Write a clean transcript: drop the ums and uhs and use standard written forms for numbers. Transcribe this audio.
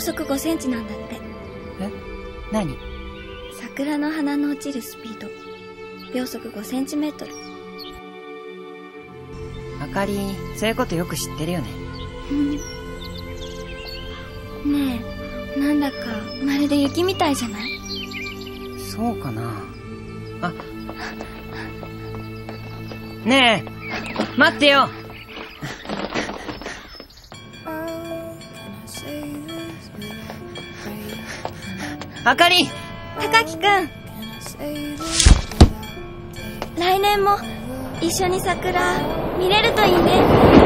秒速5センチなんだって。え？何？桜の花の落ちるスピード秒速5センチメートル。あかり、そういうことよく知ってるよね。ねえ、なんだかまるで雪みたいじゃない？そうかな。あ、ねえ待ってよ。あかり、Takakiくん、来年も一緒に桜見れるといいね。